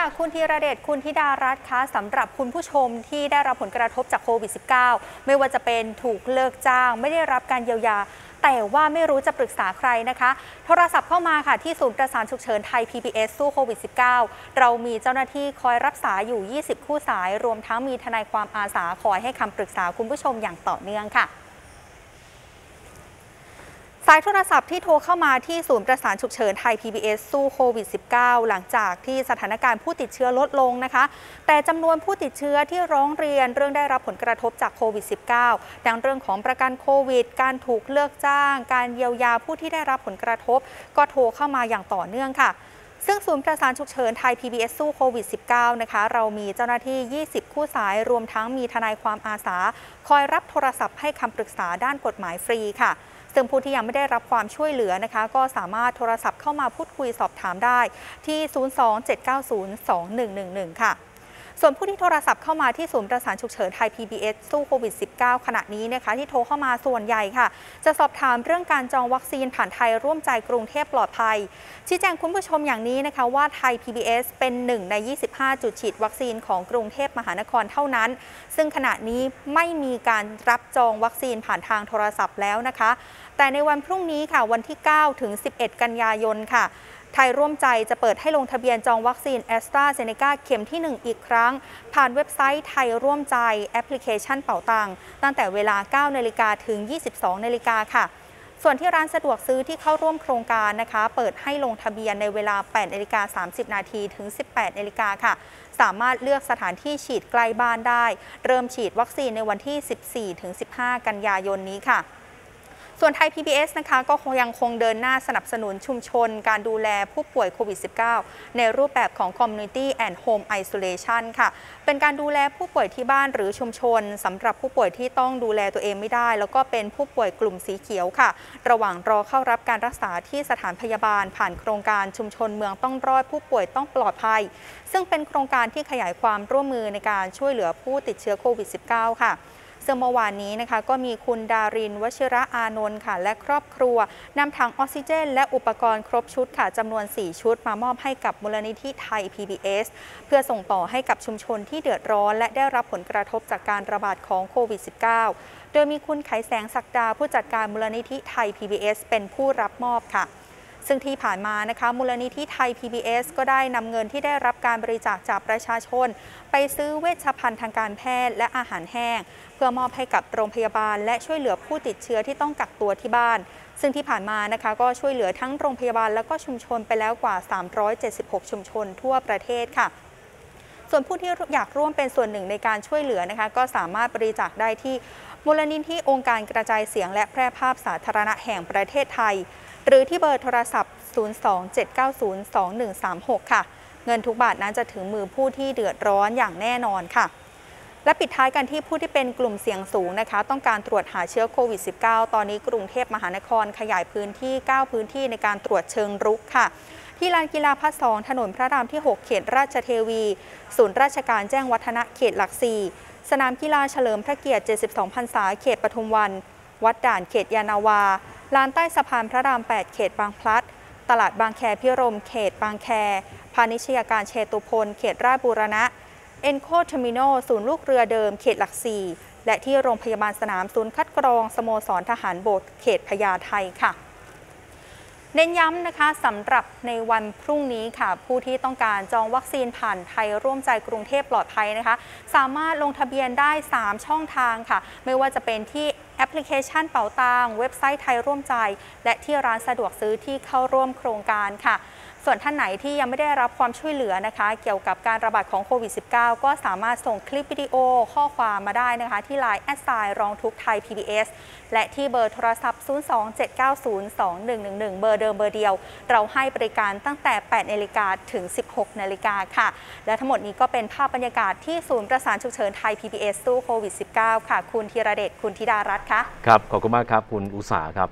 ค่ะคุณธีรเดชคุณธิดารัตน์คะสำหรับคุณผู้ชมที่ได้รับผลกระทบจากโควิด -19 ไม่ว่าจะเป็นถูกเลิกจ้างไม่ได้รับการเยียวยาแต่ว่าไม่รู้จะปรึกษาใครนะคะโทรศัพท์เข้ามาค่ะที่ศูนย์ประสานฉุกเฉินไทย PBS สู้โควิด -19 เรามีเจ้าหน้าที่คอยรับสายอยู่20คู่สายรวมทั้งมีทนายความอาสาคอยให้คำปรึกษาคุณผู้ชมอย่างต่อเนื่องค่ะสายโทรศัพท์ที่โทรเข้ามาที่ศูนย์ประสานฉุกเฉินไทย PBS สู้โควิด -19 หลังจากที่สถานการณ์ผู้ติดเชื้อลดลงนะคะแต่จำนวนผู้ติดเชื้อที่ร้องเรียนเรื่องได้รับผลกระทบจากโควิด -19 ดังเรื่องของประกันโควิดการถูกเลิกจ้างการเยียวยาผู้ที่ได้รับผลกระทบก็โทรเข้ามาอย่างต่อเนื่องค่ะซึ่งศูนย์ประสานฉุกเฉินไทย PBS สู้โควิด -19 นะคะเรามีเจ้าหน้าที่20คู่สายรวมทั้งมีทนายความอาสาคอยรับโทรศัพท์ให้คำปรึกษาด้านกฎหมายฟรีค่ะซึ่งผู้ที่ยังไม่ได้รับความช่วยเหลือนะคะก็สามารถโทรศัพท์เข้ามาพูดคุยสอบถามได้ที่ 027902111 ค่ะส่วนผู้ที่โทรศัพท์เข้ามาที่ศูนย์ประสานฉุกเฉินไทย PBS สู้โควิด -19 ขณะนี้นะคะที่โทรเข้ามาส่วนใหญ่ค่ะจะสอบถามเรื่องการจองวัคซีนผ่านไทยร่วมใจกรุงเทพปลอดภัยชี้แจงคุณผู้ชมอย่างนี้นะคะว่าไทย PBS เป็น1ใน25จุดฉีดวัคซีนของกรุงเทพมหานครเท่านั้นซึ่งขณะนี้ไม่มีการรับจองวัคซีนผ่านทางโทรศัพท์แล้วนะคะแต่ในวันพรุ่งนี้ค่ะวันที่9ถึง11กันยายนค่ะไทยร่วมใจจะเปิดให้ลงทะเบียนจองวัคซีนแอสตราเซเนกาเข็มที่1อีกครั้งผ่านเว็บไซต์ไทยร่วมใจแอปพลิเคชันเป๋าตังตั้งแต่เวลา 9 นาฬิกาถึง 22 นาฬิกาค่ะส่วนที่ร้านสะดวกซื้อที่เข้าร่วมโครงการนะคะเปิดให้ลงทะเบียนในเวลา 8 นาฬิกา 30 นาทีถึง 18 นาฬิกาค่ะสามารถเลือกสถานที่ฉีดใกล้บ้านได้เริ่มฉีดวัคซีนในวันที่ 14-15 กันยายนนี้ค่ะส่วนไทย PBS นะคะก็ยังคงเดินหน้าสนับสนุนชุมชนการดูแลผู้ป่วยโควิด -19 ในรูปแบบของ Community and Home Isolation ค่ะเป็นการดูแลผู้ป่วยที่บ้านหรือชุมชนสำหรับผู้ป่วยที่ต้องดูแลตัวเองไม่ได้แล้วก็เป็นผู้ป่วยกลุ่มสีเขียวค่ะระหว่างรอเข้ารับการรักษาที่สถานพยาบาลผ่านโครงการชุมชนเมืองต้องรอดผู้ป่วยต้องปลอดภัยซึ่งเป็นโครงการที่ขยายความร่วมมือในการช่วยเหลือผู้ติดเชื้อโควิด -19 ค่ะซึ่งเมื่อวานนี้นะคะก็มีคุณดารินวชิระอานนท์ค่ะและครอบครัวนำถังออกซิเจนและอุปกรณ์ครบชุดค่ะจำนวน4ชุดมามอบให้กับมูลนิธิไทย PBS เพื่อส่งต่อให้กับชุมชนที่เดือดร้อนและได้รับผลกระทบจากการระบาดของโควิด -19 โดยมีคุณไขแสงศักดาผู้จัดการมูลนิธิไทย PBS เป็นผู้รับมอบค่ะซึ่งที่ผ่านมานะคะมูลนิธิไทย PBS ก็ได้นำเงินที่ได้รับการบริจาคจากประชาชนไปซื้อเวชภัณฑ์ทางการแพทย์และอาหารแห้งเพื่อมอบให้กับโรงพยาบาลและช่วยเหลือผู้ติดเชื้อที่ต้องกักตัวที่บ้านซึ่งที่ผ่านมานะคะก็ช่วยเหลือทั้งโรงพยาบาลและก็ชุมชนไปแล้วกว่า376ชุมชนทั่วประเทศค่ะส่วนผู้ที่อยากร่วมเป็นส่วนหนึ่งในการช่วยเหลือนะคะก็สามารถบริจาคได้ที่มูลนิธิองค์การกระจายเสียงและแพร่ภาพสาธารณะแห่งประเทศไทยหรือที่เบอร์โทรศัพท์ 027902136 ค่ะเงินทุกบาทนั้นจะถึงมือผู้ที่เดือดร้อนอย่างแน่นอนค่ะและปิดท้ายกันที่ผู้ที่เป็นกลุ่มเสี่ยงสูงนะคะต้องการตรวจหาเชื้อโควิด -19 ตอนนี้กรุงเทพมหานครขยายพื้นที่9พื้นที่ในการตรวจเชิงรุกค่ะที่ลานกีฬาพระสองถนนพระรามที่6เขตราชเทวีศูนย์ราชการแจ้งวัฒนะเขตหลัก4สนามกีฬาเฉลิมพระเกียรติ72พรรษาเขตปทุมวันวัดด่านเขตยานาวาลานใต้สะพานพระราม8เขตบางพลัดตลาดบางแคพิรมเขตบางแคพาณิชยการเชตุพนเขตราชบูรณะเอ็นโคเทอร์มินอลศูนย์ลูกเรือเดิมเขตหลักสี่และที่โรงพยาบาลสนามศูนย์คัดกรองสโมสรทหารบกเขตพญาไทค่ะเน้นย้ำนะคะสำหรับในวันพรุ่งนี้ค่ะผู้ที่ต้องการจองวัคซีนผ่านไทยร่วมใจกรุงเทพปลอดภัยนะคะสามารถลงทะเบียนได้3ช่องทางค่ะไม่ว่าจะเป็นที่แอปพลิเคชันเป๋าตังเว็บไซต์ไทยร่วมใจและที่ร้านสะดวกซื้อที่เข้าร่วมโครงการค่ะส่วนท่านไหนที่ยังไม่ได้รับความช่วยเหลือนะคะเกี่ยวกับการระบาดของโควิด -19 ก็สามารถส่งคลิปวิดีโอข้อความมาได้นะคะที่ LINE ร้องทุกข์ไทย PBS และที่เบอร์โทรศัพท์ 027902111 เบอร์เดิมเบอร์เดียวเราให้บริการตั้งแต่ 8 นาฬิกาถึง 16 นาฬิกาค่ะและทั้งหมดนี้ก็เป็นภาพบรรยากาศที่ศูนย์ประสานฉุกเฉินไทย PBS สู้โควิด -19 ค่ะคุณธีรเดชคุณธิดารัตน์ค่ะครับขอบคุณมากครับคุณอุษาครับ